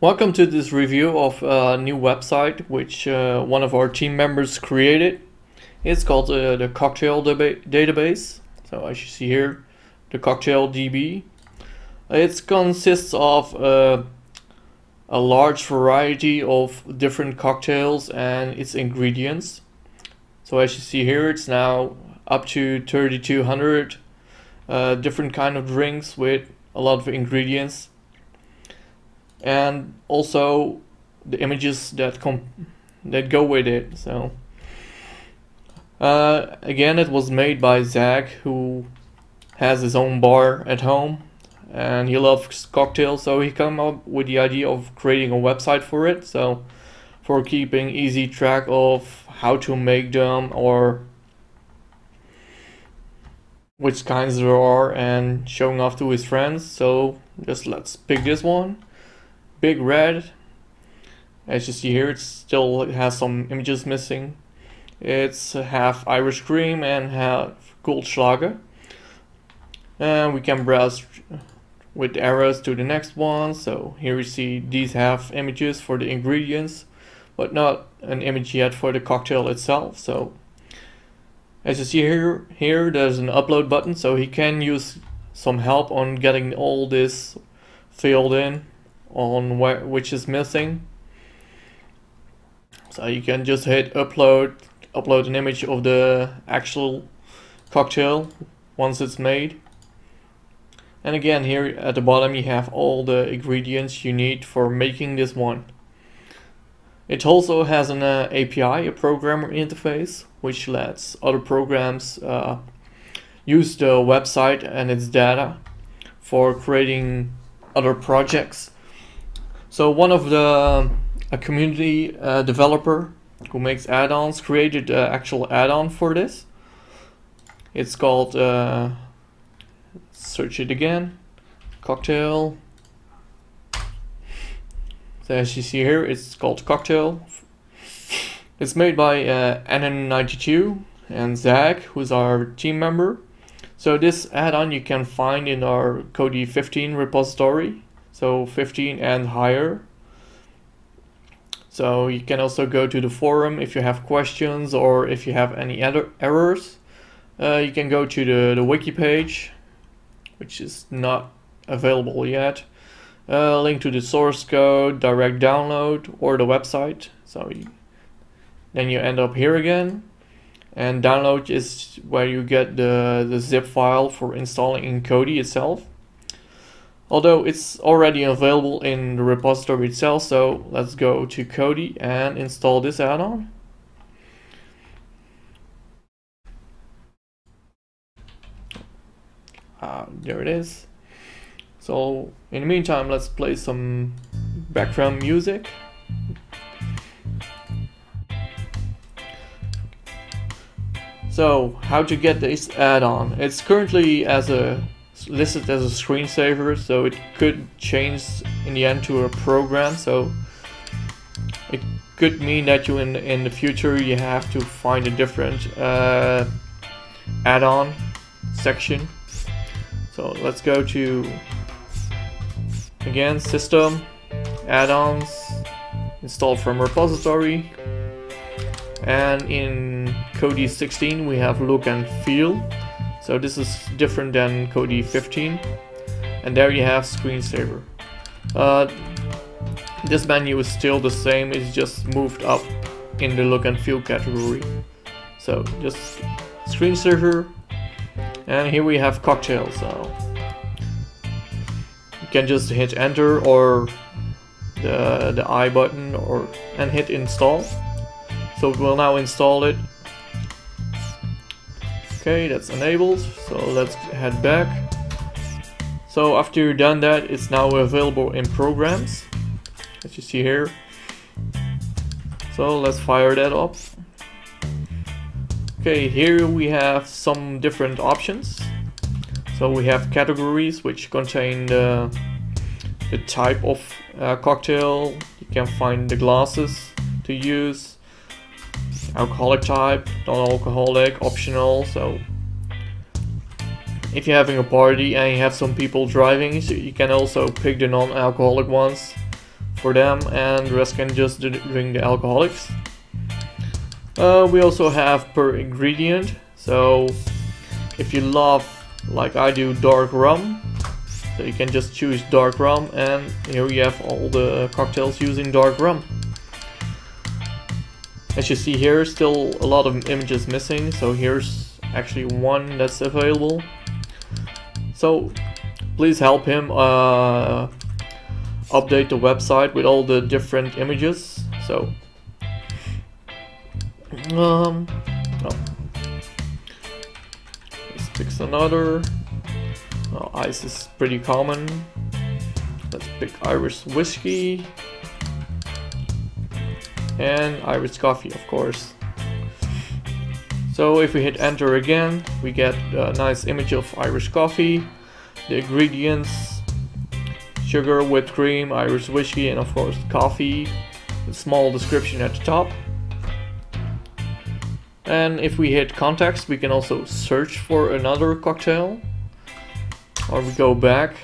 Welcome to this review of a new website which one of our team members created. It's called the Cocktail Database. So as you see here, the TheCocktailDB. It consists of a large variety of different cocktails and its ingredients. So as you see here, it's now up to 3,200 different kind of drinks with a lot of ingredients, and also the images that go with it. So again, it was made by Zach, who has his own bar at home and he loves cocktails, so he came up with the idea of creating a website for it, so for keeping easy track of how to make them or which kinds there are and showing off to his friends. So just let's pick this one, Big Red. As you see here, it still has some images missing. It's half Irish cream and half Goldschlager, and we can browse with arrows to the next one. So here we see these have images for the ingredients but not an image yet for the cocktail itself. So as you see here there's an upload button, so he can use some help on getting all this filled in on which is missing. So you can just hit upload an image of the actual cocktail once it's made. And again, here at the bottom you have all the ingredients you need for making this one. It also has an API, a programmer interface, which lets other programs use the website and its data for creating other projects. So one of a community developer who makes add-ons created an actual add-on for this. It's called, search it again, cocktail. So as you see here, it's called Cocktail. It's made by NN92 and Zach, who's our team member. So this add-on you can find in our Kodi 15 repository. So 15 and higher. So you can also go to the forum if you have questions or if you have any other errors. You can go to the wiki page, which is not available yet. Link to the source code, direct download, or the website. So then you end up here again. And download is where you get the zip file for installing in Kodi itself. Although it's already available in the repository itself, so let's go to Kodi and install this add-on. There it is. So in the meantime, let's play some background music. So how to get this add-on? It's currently listed as a screensaver, so it could change in the end to a program, so it could mean that you in the future you have to find a different add-on section. So let's go to again system, add-ons, install from repository, and in Kodi 16 we have look and feel. So this is different than Kodi 15, and there you have screensaver. This menu is still the same, it's just moved up in the look and feel category. So just screensaver, and here we have cocktail. So you can just hit enter or the I button and hit install. So we'll now install it. Okay, that's enabled, so let's head back. So after you've done that, it's now available in programs, as you see here. So let's fire that up. Okay, here we have some different options. So we have categories, which contain the type of cocktail. You can find the glasses to use, alcoholic type, non-alcoholic, optional. So if you're having a party and you have some people driving, so you can also pick the non-alcoholic ones for them, and the rest can just drink the alcoholics. We also have per ingredient, so if you love, like I do, dark rum, so you can just choose dark rum, and here you have all the cocktails using dark rum. As you see here, still a lot of images missing, so here's actually one that's available. So please help him update the website with all the different images. So let's pick another. Ice is pretty common. Let's pick Irish whiskey and Irish coffee, of course. So if we hit enter again, we get a nice image of Irish coffee, the ingredients, sugar, whipped cream, Irish whiskey, and of course coffee, a small description at the top. And if we hit contacts, we can also search for another cocktail, or we go back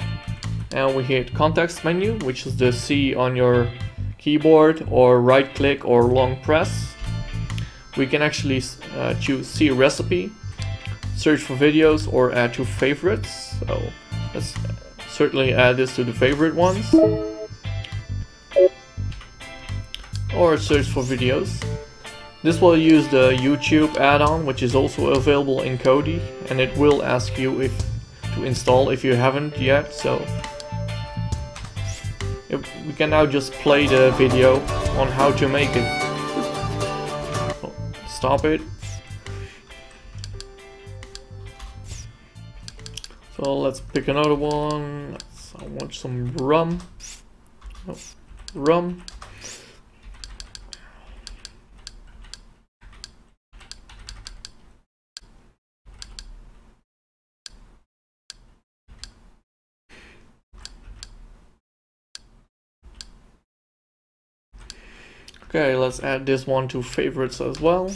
and we hit context menu, which is the C on your keyboard, or right click or long press. We can actually choose see recipe, search for videos, or add to favorites. So let's certainly add this to the favorite ones, or search for videos. This will use the YouTube add-on, which is also available in Kodi, and it will ask you if to install if you haven't yet. So we can now just play the video on how to make it. Oh, stop it. So let's pick another one. I want some rum. Oh, rum. Okay, let's add this one to favorites as well.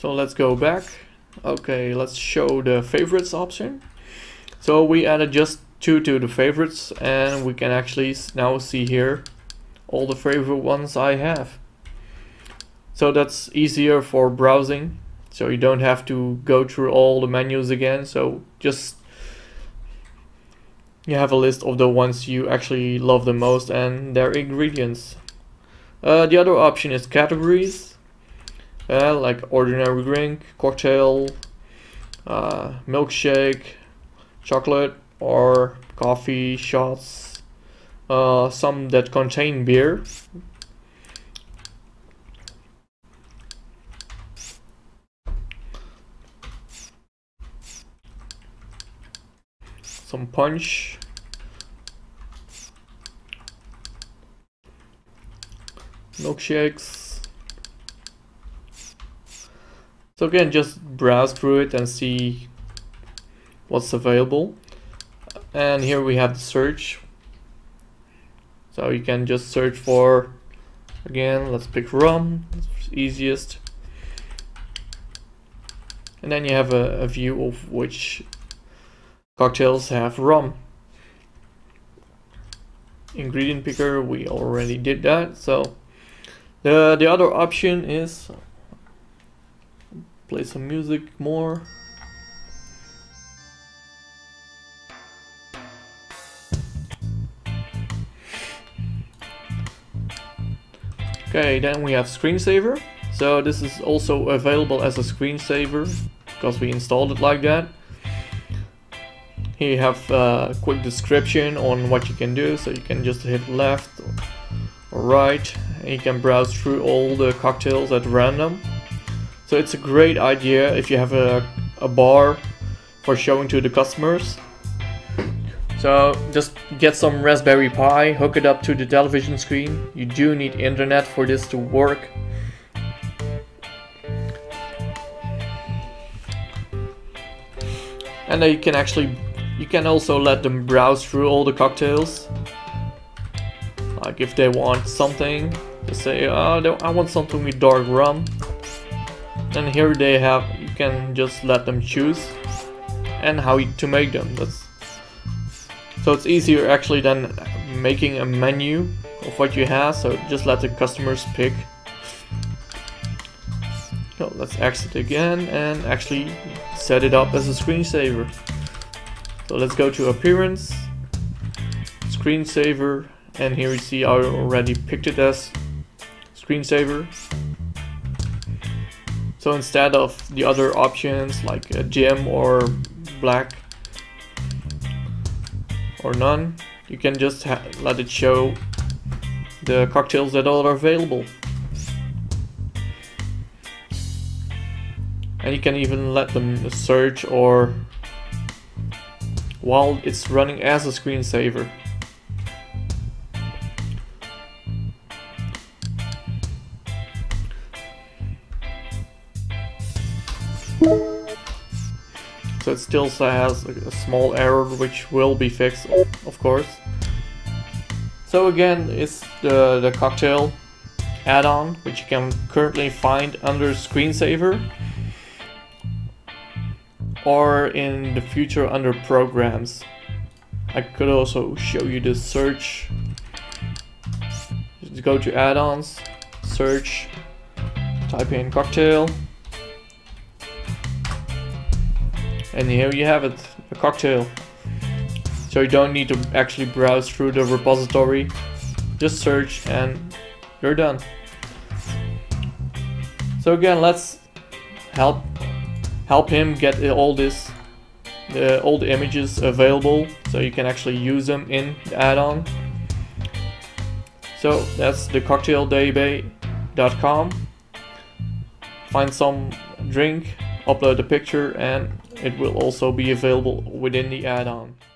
So let's go back. Okay, let's show the favorites option. So we added just two to the favorites, and we can actually now see here all the favorite ones I have. So that's easier for browsing, so you don't have to go through all the menus again. So just you have a list of the ones you actually love the most and their ingredients. The other option is categories, like ordinary drink, cocktail, milkshake, chocolate, or coffee, shots, some that contain beer. Some punch, milkshakes. So again, just browse through it and see what's available. And here we have the search. So you can just search for, again, let's pick rum, it's easiest. And then you have a view of which cocktails have rum. Ingredient picker, we already did that. So the other option is play some music more. Okay, then we have screensaver. So this is also available as a screensaver because we installed it like that. Here you have a quick description on what you can do, so you can just hit left or right, and you can browse through all the cocktails at random. So it's a great idea if you have a bar for showing to the customers. So just get some Raspberry Pi, hook it up to the television screen. You do need internet for this to work. And then you can also let them browse through all the cocktails. Like if they want something, they say, oh, I want something with dark rum. And here they have, you can just let them choose and how to make them. That's So it's easier actually than making a menu of what you have, so just let the customers pick. So let's exit again and actually set it up as a screensaver. So let's go to appearance, screensaver, and here you see I already picked it as screensaver. So instead of the other options like a gem or black or none, you can just let it show the cocktails that all are available. And you can even let them search or while it's running as a screensaver. So it still has a small error which will be fixed, of course. So again, it's the cocktail add-on which you can currently find under screensaver or in the future under programs. I could also show you the search. Just go to add-ons, search, type in cocktail. And here you have it, a cocktail. So you don't need to actually browse through the repository, just search and you're done. So again, let's help him get all this, all the images available, so you can actually use them in the add-on. So that's thecocktaildb.com. Find some drink, upload a picture, and it will also be available within the add-on.